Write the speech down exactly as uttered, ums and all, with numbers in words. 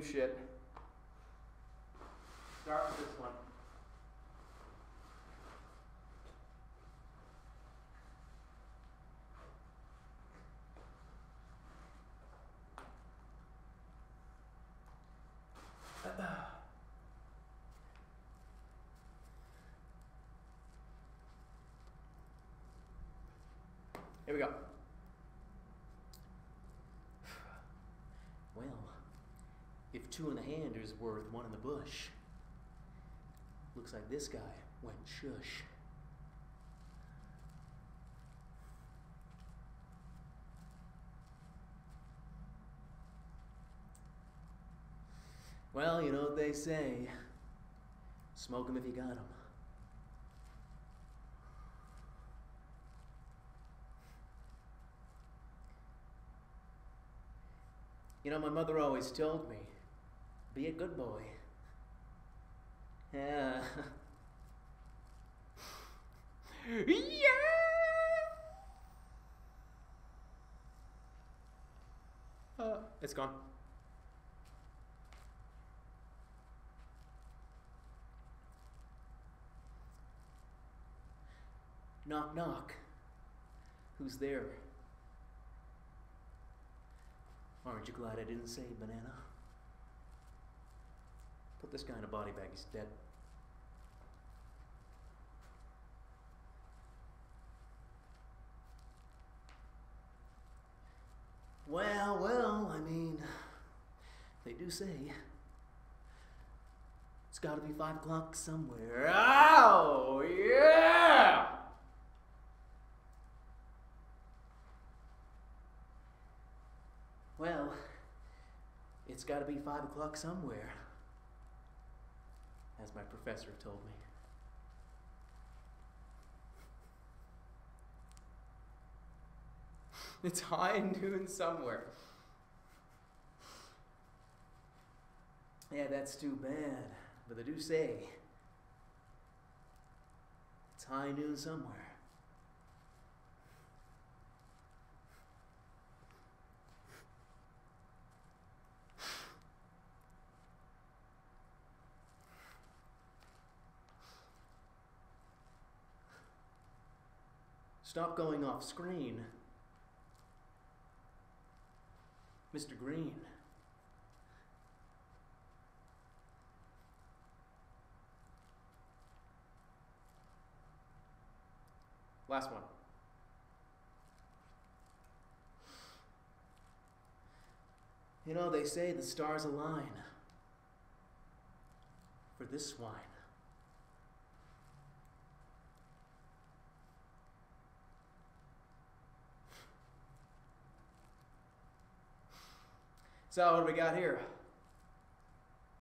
believe shit. Start with this one. Here we go. Well, if two in the hand is worth one in the bush, looks like this guy went shush. Well, you know what they say, smoke 'em if you got 'em. You know, my mother always told me, be a good boy. Yeah. Yeah! Uh, it's gone. Knock, knock. Who's there? Aren't you glad I didn't say banana? Put this guy in a body bag, he's dead. Well, well, I mean, they do say it's gotta be five o'clock somewhere. Oh, yeah! Well, it's got to be five o'clock somewhere, as my professor told me. It's high noon somewhere. Yeah, that's too bad, but I do say it's high noon somewhere. Stop going off screen. Mister Green. Last one. You know, they say the stars align for this swine. So what do we got here?